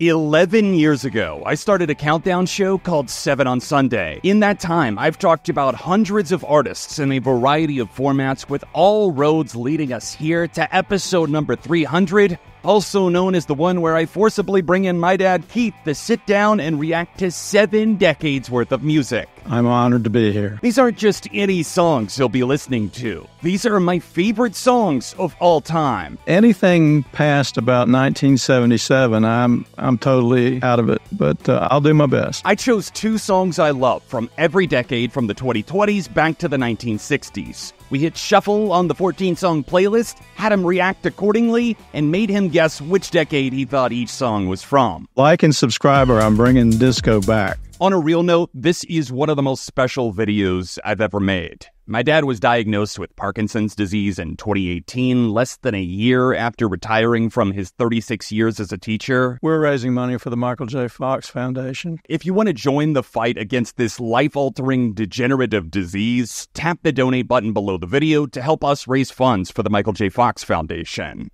11 years ago, I started a countdown show called 7 on Sunday. In that time, I've talked to about hundreds of artists in a variety of formats, with all roads leading us here to episode number 300, also known as the one where I forcibly bring in my dad, Keith, to sit down and react to 7 decades worth of music. I'm honored to be here. These aren't just any songs you'll be listening to. These are my favorite songs of all time. Anything past about 1977, I'm totally out of it, but I'll do my best. I chose 2 songs I love from every decade, from the 2020s back to the 1960s. We hit shuffle on the 14-song playlist, had him react accordingly, and made him guess which decade he thought each song was from. Like and subscriber, I'm bringing disco back. On a real note, this is one of the most special videos I've ever made. My dad was diagnosed with Parkinson's disease in 2018, less than a year after retiring from his 36 years as a teacher. We're raising money for the Michael J. Fox Foundation. If you want to join the fight against this life-altering degenerative disease, tap the donate button below the video to help us raise funds for the Michael J. Fox Foundation.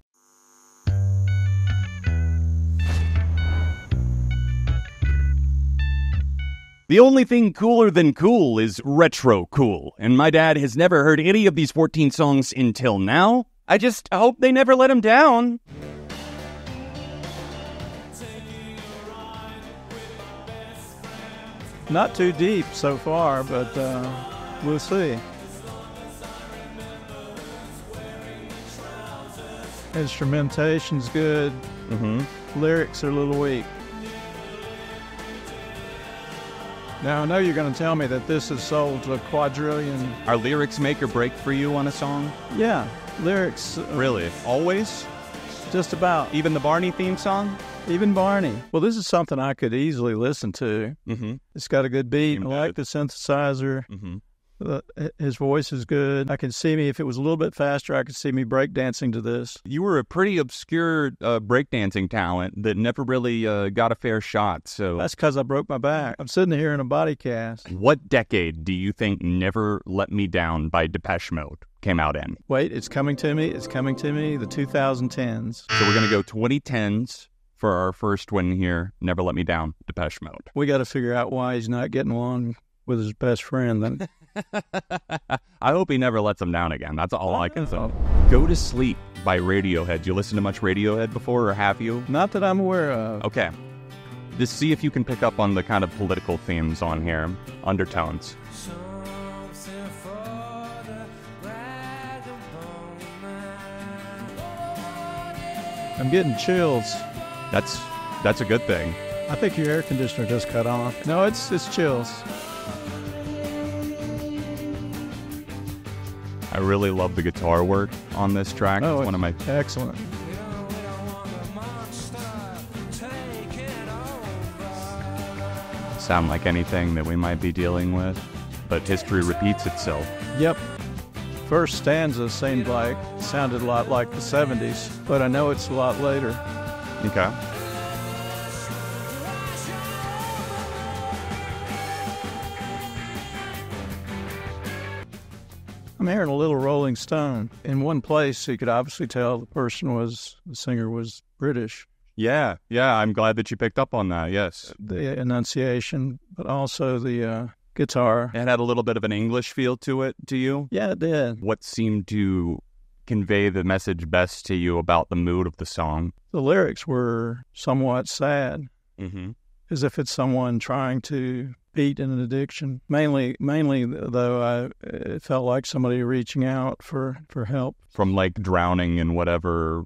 The only thing cooler than cool is retro cool, and my dad has never heard any of these 14 songs until now. I just hope they never let him down. Not too deep so far, but we'll see. Instrumentation's good. Mm-hmm. Lyrics are a little weak. Now, I know you're going to tell me that this is sold to a quadrillion. Are lyrics make or break for you on a song? Yeah, lyrics. Really? Always? Just about. Even the Barney theme song? Even Barney. Well, this is something I could easily listen to. Mm-hmm. It's got a good beat. I like the synthesizer. Mm-hmm. His voice is good. I can see me, if it was a little bit faster, I could see me breakdancing to this. You were a pretty obscure breakdancing talent that never really got a fair shot. So that's because I broke my back. I'm sitting here in a body cast. What decade do you think Never Let Me Down by Depeche Mode came out in? Wait, it's coming to me. It's coming to me. The 2010s. So we're going to go 2010s. For our first one here, Never Let Me Down, Depeche Mode. We got to figure out why he's not getting along with his best friend then. I hope he never lets him down again. That's all I can say. Go to Sleep by Radiohead. Do you listen to much Radiohead before, or have you? Not that I'm aware of. Okay. Just see if you can pick up on the kind of political themes on here, undertones. I'm getting chills. That's a good thing. I think your air conditioner just cut off. No, it's chills. I really love the guitar work on this track. Oh, it's one of my excellent. Sound like anything that we might be dealing with, but history repeats itself. Yep. First stanza seemed like, sounded a lot like the 70s, but I know it's a lot later. Okay. I'm hearing a little Rolling Stone. In one place, you could obviously tell the singer was British. Yeah, I'm glad that you picked up on that, yes. The enunciation, but also the guitar. It had a little bit of an English feel to it, to you? Yeah, it did. What seemed to convey the message best to you about the mood of the song? The lyrics were somewhat sad, mm-hmm. as if it's someone trying to beat in an addiction. Mainly though, it felt like somebody reaching out for help. From like drowning in whatever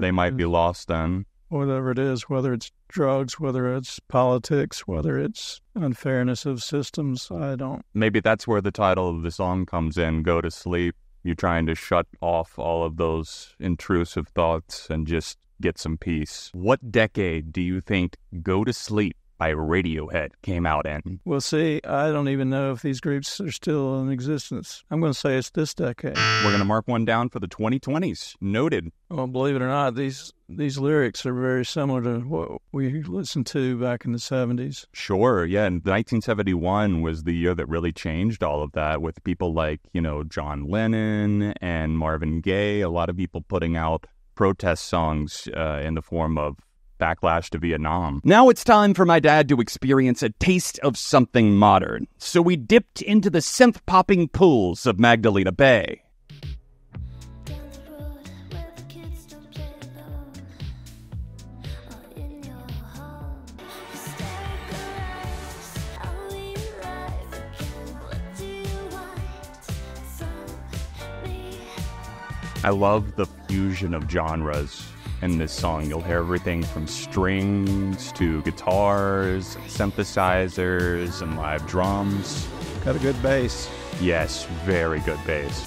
they might be lost in. Whatever it is, whether it's drugs, whether it's politics, whether it's unfairness of systems, I don't. Maybe that's where the title of the song comes in, Go to Sleep. You're trying to shut off all of those intrusive thoughts and just get some peace. What decade do you think Go to Sleep by Radiohead came out in? Well, see, I don't even know if these groups are still in existence. I'm going to say it's this decade. We're going to mark one down for the 2020s. Noted. Well, believe it or not, these lyrics are very similar to what we listened to back in the 70s. Sure, yeah, and 1971 was the year that really changed all of that, with people like, John Lennon and Marvin Gaye, a lot of people putting out protest songs in the form of backlash to Vietnam. Now it's time for my dad to experience a taste of something modern, so we dipped into the synth-popping pools of Magdalena Bay. I love the fusion of genres in this song. You'll hear everything from strings to guitars, synthesizers, and live drums. Got a good bass. Yes, very good bass.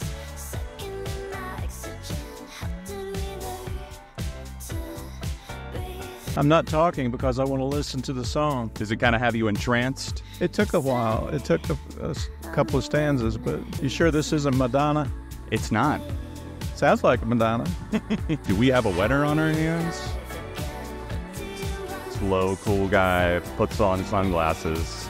I'm not talking because I want to listen to the song. Does it kind of have you entranced? It took a while. It took a couple of stanzas, but you sure this isn't Madonna? It's not. Sounds like Madonna. Do we have a wetter on our hands? Slow, cool guy, puts on sunglasses.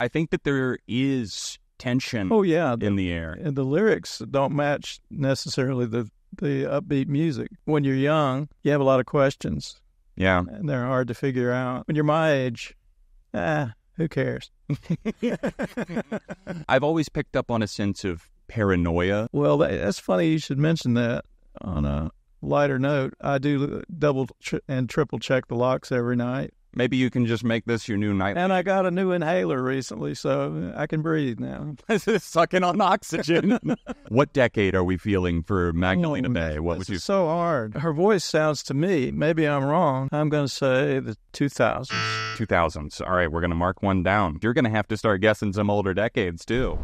I think that there is tension in the air. And the lyrics don't match necessarily the upbeat music. When you're young, you have a lot of questions. Yeah. And they're hard to figure out. When you're my age, who cares? I've always picked up on a sense of paranoia. Well, that's funny you should mention that. On a lighter note, I do double and triple check the locks every night. Maybe you can just make this your new night. And I got a new inhaler recently, so I can breathe now. Sucking on oxygen. What decade are we feeling for Magdalena Bay? What was you? So hard. Her voice sounds to me, maybe I'm wrong, I'm going to say the 2000s. 2000s. All right, we're going to mark one down. You're going to have to start guessing some older decades, too.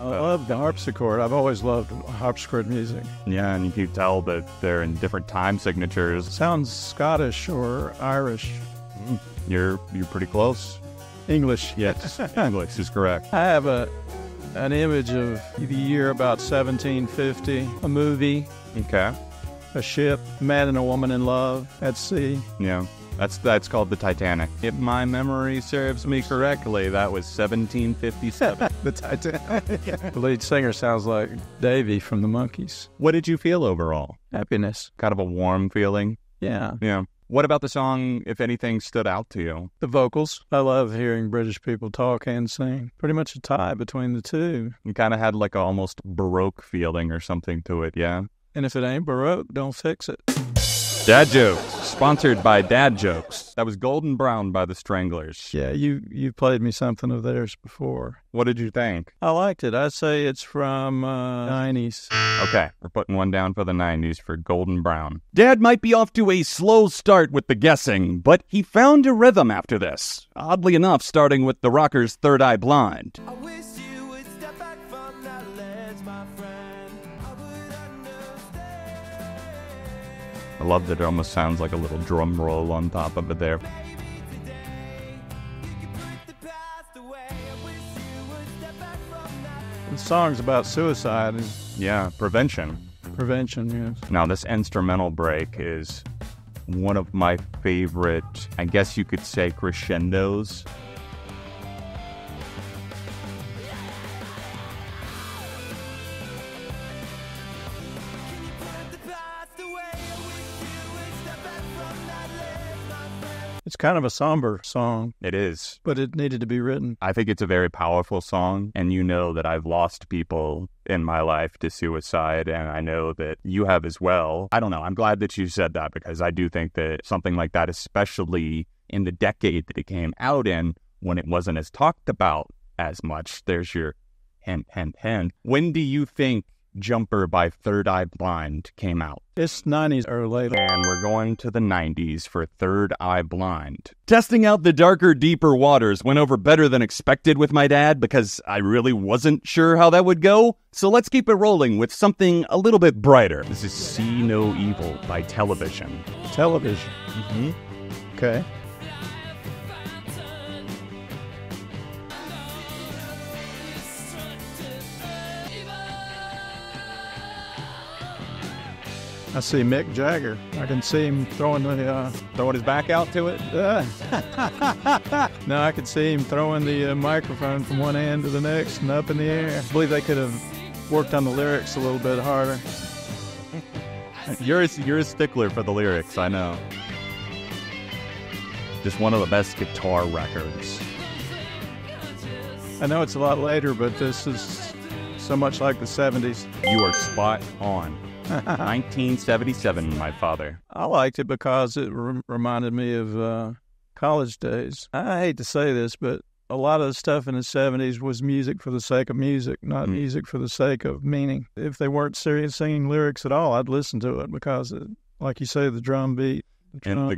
I love the harpsichord. I've always loved harpsichord music. Yeah, and you can tell that they're in different time signatures. Sounds Scottish or Irish. You're pretty close. English. Yes, English is correct. I have an image of the year about 1750, a movie. Okay. A ship, man and a woman in love at sea. Yeah. That's called the Titanic. If my memory serves me correctly, that was 1757. The Titanic. Yeah. The lead singer sounds like Davy from the Monkees. What did you feel overall? Happiness. Kind of a warm feeling? Yeah. Yeah. What about the song, if anything, stood out to you? The vocals. I love hearing British people talk and sing. Pretty much a tie between the two. It kind of had like a almost Baroque feeling or something to it, yeah? And if it ain't Baroque, don't fix it. Dad jokes, sponsored by Dad Jokes. That was Golden Brown by The Stranglers. Yeah, you played me something of theirs before. What did you think? I liked it. I'd say it's from 90s. Okay, we're putting one down for the 90s for Golden Brown. Dad might be off to a slow start with the guessing, but he found a rhythm after this. Oddly enough, starting with the Rockers' Third Eye Blind. I love that it almost sounds like a little drum roll on top of it there. The song's about suicide. Yeah, prevention. Prevention, yes. Now, this instrumental break is one of my favorite, I guess you could say, crescendos. It's kind of a somber song. It is. But it needed to be written. I think it's a very powerful song, and you know that I've lost people in my life to suicide, and I know that you have as well. I don't know. I'm glad that you said that, because I do think that something like that, especially in the decade that it came out in, when it wasn't as talked about as much. There's your hint. When do you think Jumper by Third Eye Blind came out? It's 90s or later. And we're going to the 90s for Third Eye Blind. Testing out the darker, deeper waters went over better than expected with my dad, because I really wasn't sure how that would go. So let's keep it rolling with something a little bit brighter. This is See No Evil by Television. Television. Mm-hmm. Okay. I see Mick Jagger. I can see him throwing the throwing his back out to it. No, I could see him throwing the microphone from one hand to the next and up in the air. I believe they could have worked on the lyrics a little bit harder. You're a stickler for the lyrics, I know. Just one of the best guitar records. I know it's a lot later, but this is so much like the 70s. You are spot on. 1977, my father. I liked it because it reminded me of college days. I hate to say this, but a lot of the stuff in the 70s was music for the sake of music, not music for the sake of meaning. If they weren't serious singing lyrics at all, I'd listen to it because, like you say, the drum beat. And the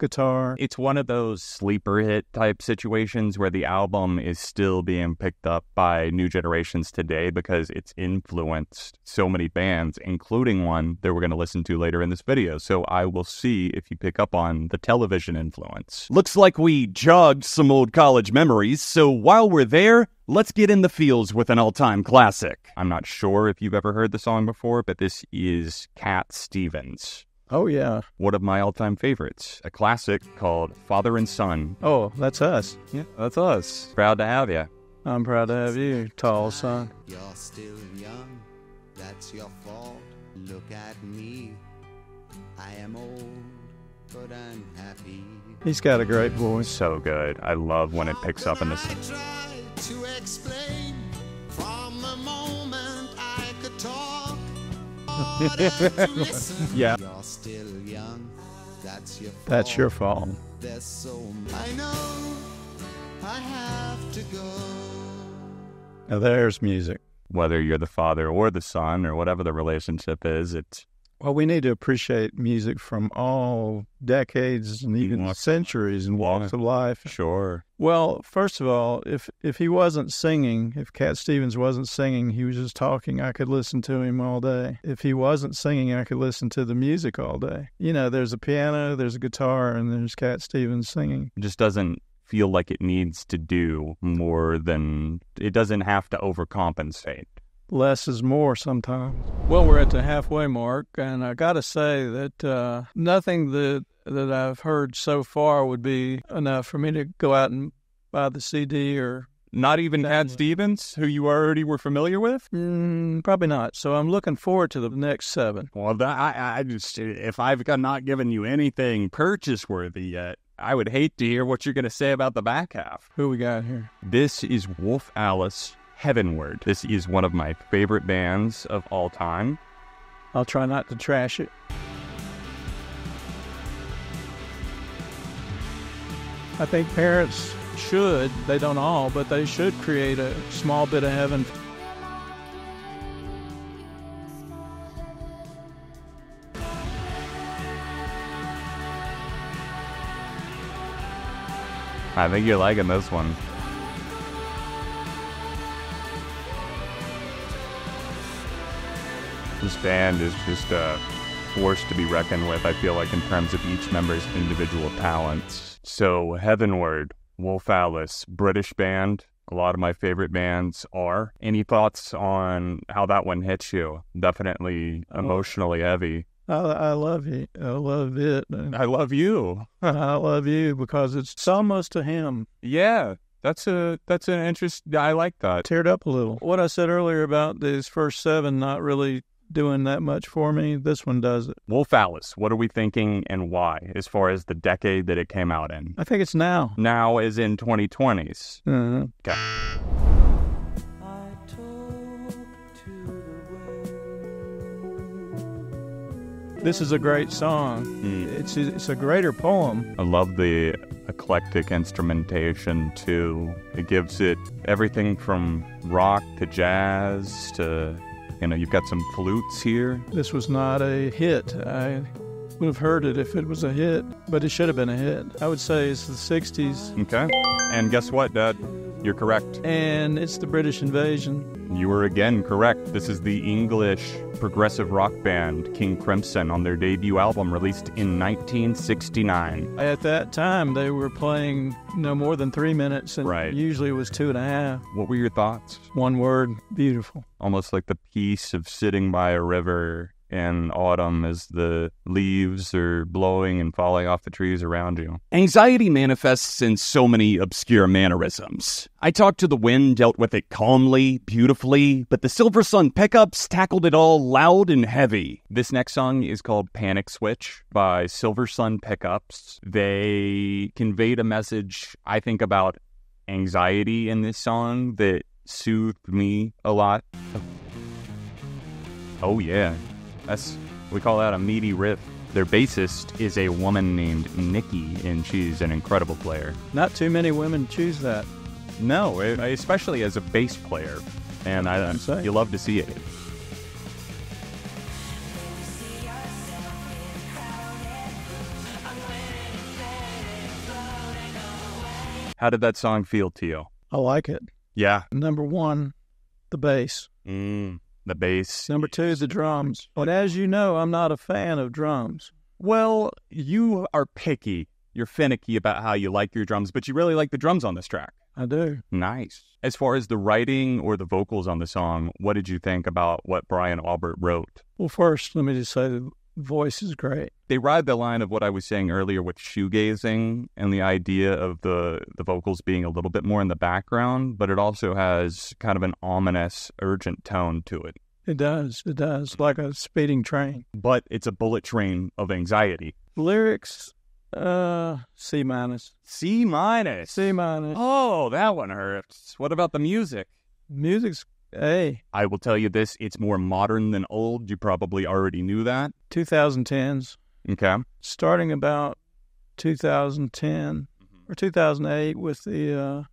guitar. It's one of those sleeper hit type situations where the album is still being picked up by new generations today because it's influenced so many bands, including one that we're going to listen to later in this video. So I will see if you pick up on the Television influence. Looks like we jogged some old college memories. So while we're there, let's get in the feels with an all-time classic. I'm not sure if you've ever heard the song before, but this is Cat Stevens. Oh, yeah. One of my all-time favorites. A classic called Father and Son. Oh, that's us. Yeah, that's us. Proud to have you. I'm proud to have you, tall son. You're still young. That's your fault. Look at me. I am old, but I'm happy. He's got a great voice. So good. I love when it picks up in this. I try to explain from the moment I could talk. Yeah. You're still young. That's your fault. That's your fault. There's so much. I know I have to go. Now there's music. Whether you're the father or the son or whatever the relationship is, it's... Well, we need to appreciate music from all decades and even centuries and walks of life. Sure. Well, first of all, if he wasn't singing, if Cat Stevens wasn't singing, he was just talking, I could listen to him all day. If he wasn't singing, I could listen to the music all day. You know, there's a piano, there's a guitar, and there's Cat Stevens singing. It just doesn't feel like it needs to do more than, it doesn't have to overcompensate. Less is more sometimes. Well, we're at the halfway mark, and I gotta say that nothing that I've heard so far would be enough for me to go out and buy the CD or... Not even Cat Stevens, who you already were familiar with? Probably not. So I'm looking forward to the next 7. Well, I just, if I've not given you anything purchase-worthy yet, I would hate to hear what you're going to say about the back half. Who we got here? This is Wolf Alice. Heavenward. This is one of my favorite bands of all time. I'll try not to trash it. I think parents should, they don't all, but they should create a small bit of heaven. I think you're liking this one. This band is just a force to be reckoned with, I feel like, in terms of each member's individual talents. So, Heavenward, Wolf Alice, British band. A lot of my favorite bands are. Any thoughts on how that one hits you? Definitely emotionally heavy. I love you. I love it. I love you. I love you because it's almost a hymn. Yeah. That's an interest. I like that. Teared up a little. What I said earlier about these first 7 not really doing that much for me, this one does it. Wolf Alice, what are we thinking and why, as far as the decade that it came out in? I think it's now. Now is in 2020s. Mm-hmm. Okay. I talk to the wind. This is a great song. It's a greater poem. I love the eclectic instrumentation too. It gives it everything from rock to jazz to, you know, you've got some flutes here. This was not a hit. I would have heard it if it was a hit, but it should have been a hit. I would say it's the 60s. Okay. And guess what, Dad? You're correct. And it's the British Invasion. You were again correct. This is the English progressive rock band King Crimson on their debut album released in 1969. At that time, they were playing no more than 3 minutes, and usually it was 2.5. What were your thoughts? One word, beautiful. Almost like the peace of sitting by a river in autumn as the leaves are blowing and falling off the trees around you. Anxiety manifests in so many obscure mannerisms. I Talked to the Wind dealt with it calmly, beautifully, but the Silver Sun Pickups tackled it all loud and heavy. This next song is called Panic Switch by Silver Sun Pickups. They conveyed a message, I think, about anxiety in this song that soothed me a lot. Oh yeah. We call that a meaty riff. Their bassist is a woman named Nikki, and she's an incredible player. Not too many women choose that. No, especially as a bass player. And you love to see it. How did that song feel to you? I like it. Yeah. Number one, the bass. The bass. Number two is the drums. But as you know, I'm not a fan of drums. Well, you are picky. You're finicky about how you like your drums, but you really like the drums on this track. I do. Nice. As far as the writing or the vocals on the song, what did you think about what Brian Albert wrote? Well, first, let me just say the voice is great. They ride the line of what I was saying earlier with shoegazing and the idea of the vocals being a little bit more in the background, but it also has kind of an ominous, urgent tone to it. It does, like a speeding train. But it's a bullet train of anxiety. Lyrics, C-. C-. Oh, that one hurts. What about the music? Music's A. I will tell you this, it's more modern than old. You probably already knew that. 2010s. Okay. Starting about 2010 or 2008 with the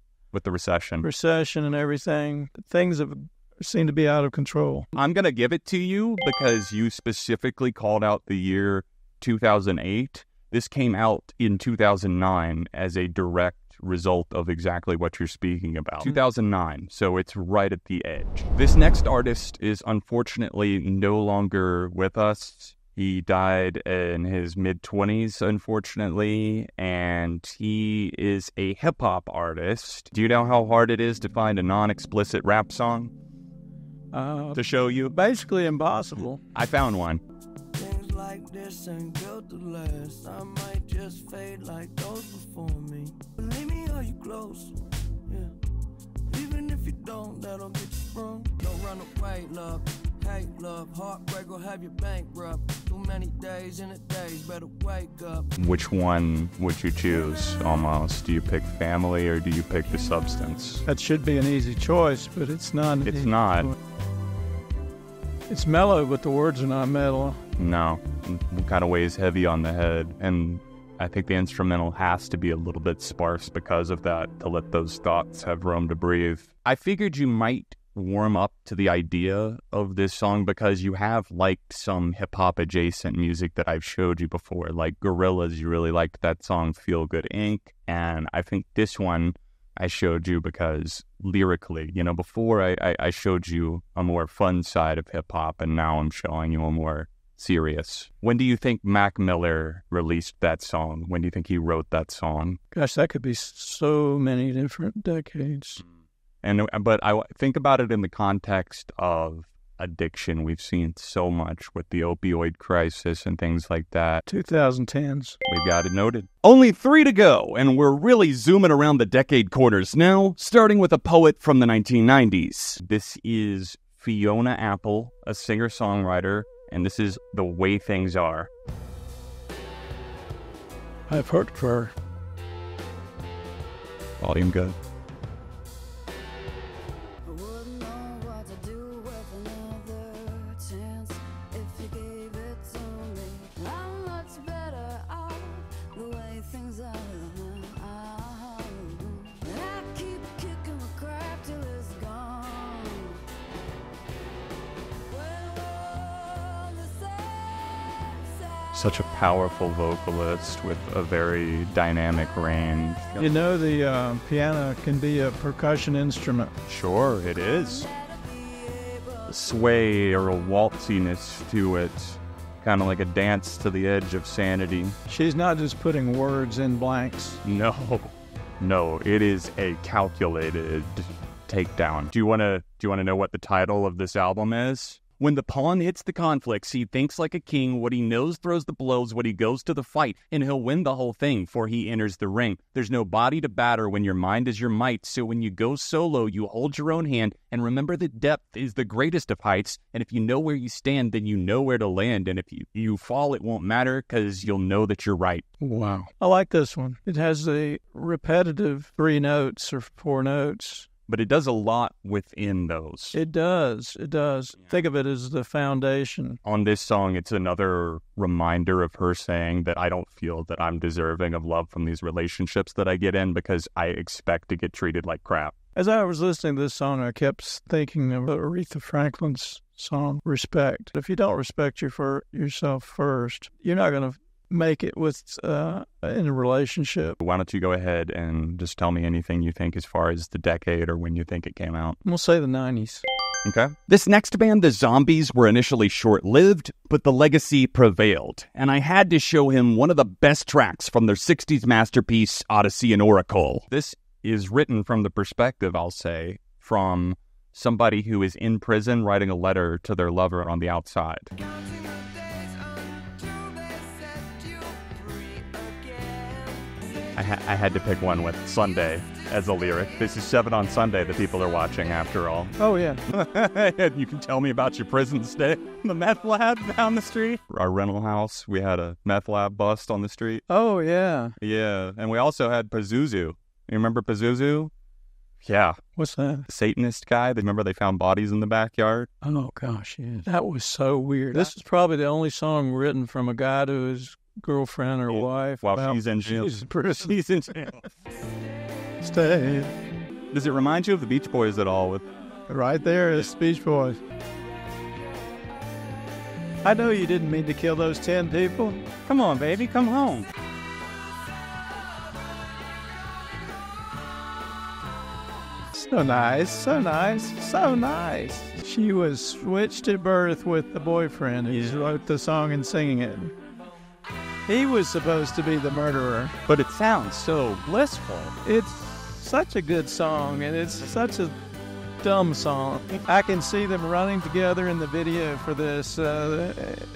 recession. Recession and everything. Things have seemed to be out of control. I'm going to give it to you because you specifically called out the year 2008. This came out in 2009 as a direct result of exactly what you're speaking about. 2009, so it's right at the edge. This next artist is unfortunately no longer with us. He died in his mid-20s, unfortunately, and he is a hip-hop artist. Do you know how hard it is to find a non-explicit rap song? To show you? Basically impossible. I found one. Things like this ain't built to last. I might just fade like those before me. Believe me, are you close? Yeah. Even if you don't, that'll get you sprung. Don't run away, love. Hate, love. Heartbreak will have you bankrupt. Too many days in a days, better wake up. Which one would you choose, almost? Do you pick family or do you pick the substance? That should be an easy choice, but it's not. It's not. It's mellow, but the words are not mellow. No. It kind of weighs heavy on the head, and I think the instrumental has to be a little bit sparse because of that, to let those thoughts have room to breathe. I figured you might warm up to the idea of this song because you have liked some hip-hop adjacent music that I've showed you before, like Gorillaz. You really liked that song Feel Good Inc. And I think this one I showed you because lyrically, you know, before I showed you a more fun side of hip-hop, and now I'm showing you a more serious. When do you think Mac Miller released that song? When do you think he wrote that song? Gosh, that could be so many different decades. But I think about it in the context of addiction. We've seen so much with the opioid crisis and things like that. 2010s. We've got it noted. Only three to go, and we're really zooming around the decade quarters now, starting with a poet from the 1990s. This is Fiona Apple, a singer-songwriter, and this is The Way Things Are. I've heard of her. Volume good. I wouldn't know what to do with another chance if you gave it to me. I'm much better off the way things are. And I keep kicking the crap till it's gone. Such a powerful vocalist with a very dynamic range. You know, the piano can be a percussion instrument. Sure, it is. A sway or a waltziness to it, kind of like a dance to the edge of sanity. She's not just putting words in blanks. No, it is a calculated takedown. Do you want to know what the title of this album is? When the pawn hits the conflicts, he thinks like a king. What he knows throws the blows. What he goes to the fight, and he'll win the whole thing, for he enters the ring. There's no body to batter when your mind is your might. So when you go solo, you hold your own hand, and remember that depth is the greatest of heights. And if you know where you stand, then you know where to land. And if you fall, it won't matter, because you'll know that you're right. Wow. I like this one. It has a repetitive 3 notes or 4 notes. But it does a lot within those. It does. It does. Yeah. Think of it as the foundation. On this song, it's another reminder of her saying that I don't feel that I'm deserving of love from these relationships that I get in, because I expect to get treated like crap. As I was listening to this song, I kept thinking of Aretha Franklin's song, Respect. If you don't respect yourself first, you're not going to make it with in a relationship. Why don't you go ahead and just tell me anything you think as far as the decade or when you think it came out? We'll say the 90s. Okay. This next band, The Zombies, were initially short-lived, but the legacy prevailed, and I had to show him one of the best tracks from their 60s masterpiece, Odyssey and Oracle. This is written from the perspective, I'll say, from somebody who is in prison writing a letter to their lover on the outside. I had to pick one with Sunday as a lyric. This is 7 on Sunday that people are watching, after all. Oh, yeah. You can tell me about your prison stay. The meth lab down the street. Our rental house, we had a meth lab bust on the street. Oh, yeah. Yeah, and we also had Pazuzu. You remember Pazuzu? Yeah. What's that? Satanist guy. Remember they found bodies in the backyard? Oh, gosh, yeah. That was so weird. This is probably the only song written from a guy who is... girlfriend or wife. While she's in jail. She's in jail. Stay. Does it remind you of the Beach Boys at all? Right there is Beach Boys. I know you didn't mean to kill those 10 people. Come on, baby, come home. So nice, so nice, so nice. She was switched at birth with the boyfriend who wrote the song and singing it. He was supposed to be the murderer. But it sounds so blissful. It's such a good song, and it's such a dumb song. I can see them running together in the video for this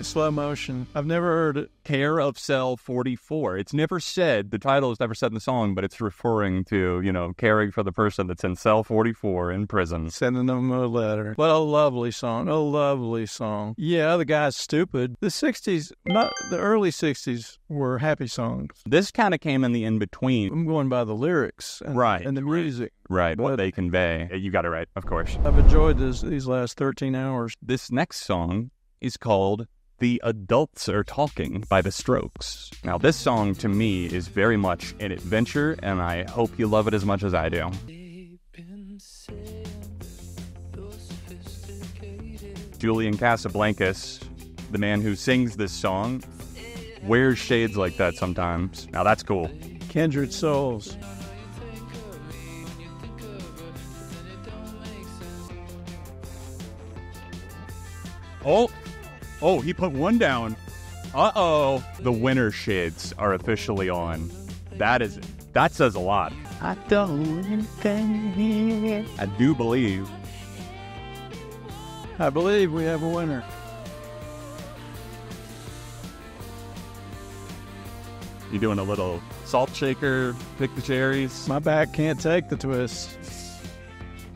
slow motion. I've never heard it. Care of Cell 44. It's never said, the title is never said in the song, but it's referring to, you know, caring for the person that's in Cell 44 in prison. Sending them a letter. What a lovely song. A lovely song. Yeah, the guy's stupid. The 60s, not the early 60s, were happy songs. This kind of came in the in-between. I'm going by the lyrics. And the music. Right, what they convey. You got it right, of course. I've enjoyed these last 13 hours. This next song is called The Adults Are Talking by The Strokes. Now, this song, to me, is very much an adventure, and I hope you love it as much as I do. Julian Casablancas, the man who sings this song, wears shades like that sometimes. Now, that's cool. Kindred souls. Oh! Oh, he put one down. Uh-oh. The winter shades are officially on. That says a lot. I don't anything here. I do believe. I believe we have a winner. You doing a little salt shaker, pick the cherries? My back can't take the twist.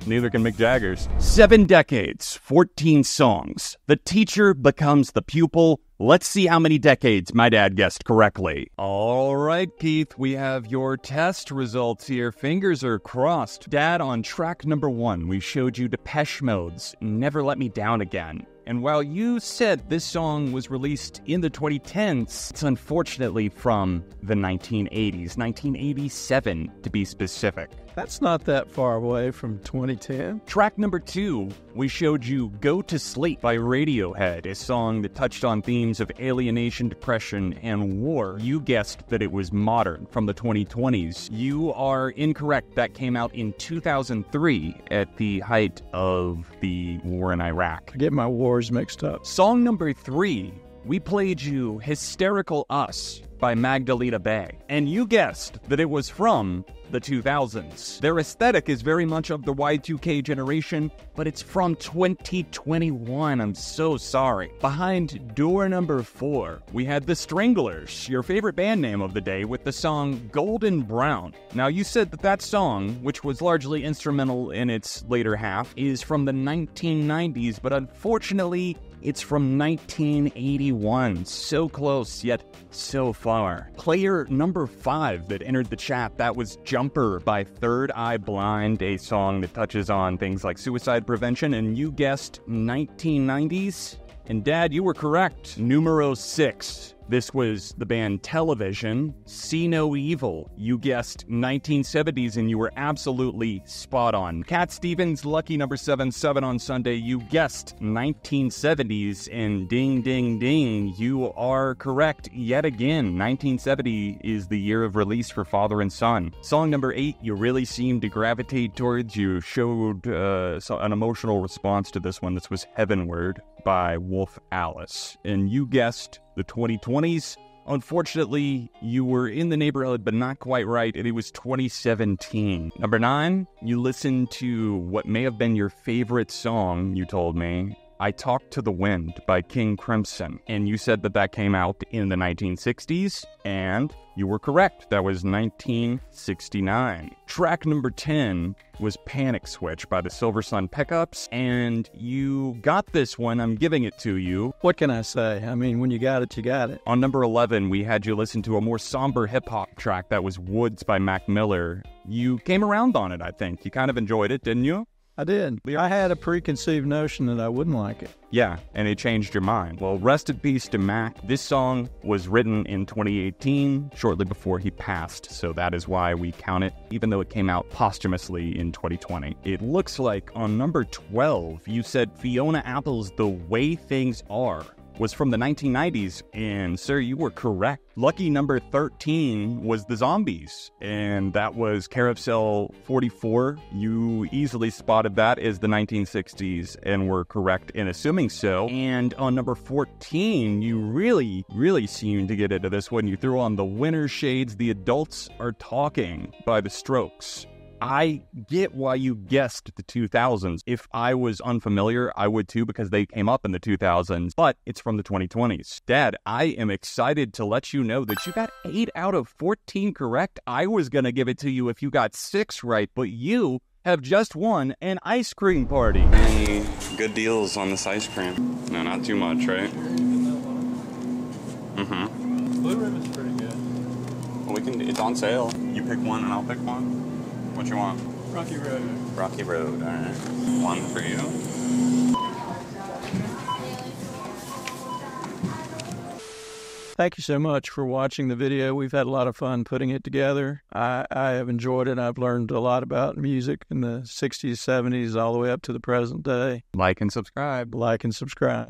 Neither can Mick Jagger's. 7 decades, 14 songs. The teacher becomes the pupil. Let's see how many decades my dad guessed correctly. All right, Keith, we have your test results here. Fingers are crossed. Dad, on track number 1, we showed you Depeche Mode's Never Let Me Down Again. And while you said this song was released in the 2010s, it's unfortunately from the 1980s, 1987 to be specific. That's not that far away from 2010. Track number 2, we showed you Go to Sleep by Radiohead, a song that touched on themes of alienation, depression, and war. You guessed that it was modern, from the 2020s. You are incorrect. That came out in 2003 at the height of the war in Iraq. I get my wars mixed up. Song number 3, we played you Hysterical Us by Magdalena Bay. And you guessed that it was from the 2000s. Their aesthetic is very much of the Y2K generation, but it's from 2021. I'm so sorry. Behind door number 4, we had The Stranglers, your favorite band name of the day, with the song Golden Brown. Now, you said that that song, which was largely instrumental in its later half, is from the 1990s, but unfortunately, it's from 1981, so close, yet so far. Player number 5 that entered the chat, that was Jumper by Third Eye Blind, a song that touches on things like suicide prevention, and you guessed 1990s. And Dad, you were correct. Numero 6. This was the band Television, See No Evil. You guessed 1970s, and you were absolutely spot on. Cat Stevens, lucky number 7 on Sunday. You guessed 1970s, and ding, ding, ding, you are correct yet again. 1970 is the year of release for Father and Son. Song number 8, you really seemed to gravitate towards. You showed an emotional response to this one. This was Heavenward by Wolf Alice, and you guessed the 2020s. Unfortunately, you were in the neighborhood, but not quite right, and it was 2017. Number 9, you listened to what may have been your favorite song, you told me, I Talked to the Wind by King Crimson, and you said that that came out in the 1960s, and you were correct. That was 1969. Track number 10 was Panic Switch by the Silver Sun Pickups, and you got this one. I'm giving it to you. What can I say? I mean, when you got it, you got it. On number 11, we had you listen to a more somber hip-hop track. That was Woods by Mac Miller. You came around on it, I think. You kind of enjoyed it, didn't you? I did. I had a preconceived notion that I wouldn't like it. Yeah, and it changed your mind. Well, rest in peace to Mac. This song was written in 2018, shortly before he passed, so that is why we count it, even though it came out posthumously in 2020. It looks like on number 12, you said Fiona Apple's The Way Things Are was from the 1990s, and sir, you were correct. Lucky number 13 was The Zombies, and that was Carousel 44. You easily spotted that as the 1960s and were correct in assuming so. And on number 14, you really seemed to get into this one. You threw on the winter shades, The Adults Are Talking by The Strokes. I get why you guessed the 2000s. If I was unfamiliar, I would too, because they came up in the 2000s, but it's from the 2020s. Dad, I am excited to let you know that you got 8 out of 14 correct. I was going to give it to you if you got 6 right, but you have just won an ice cream party. Any good deals on this ice cream? No, not too much, right? Mm-hmm. Blue Ribbon's pretty good. Well, it's on sale. You pick one and I'll pick one. What you want? Rocky Road. Rocky Road, all right. One for you. Thank you so much for watching the video. We've had a lot of fun putting it together. I have enjoyed it. I've learned a lot about music in the 60s, 70s, all the way up to the present day. Like and subscribe. Like and subscribe.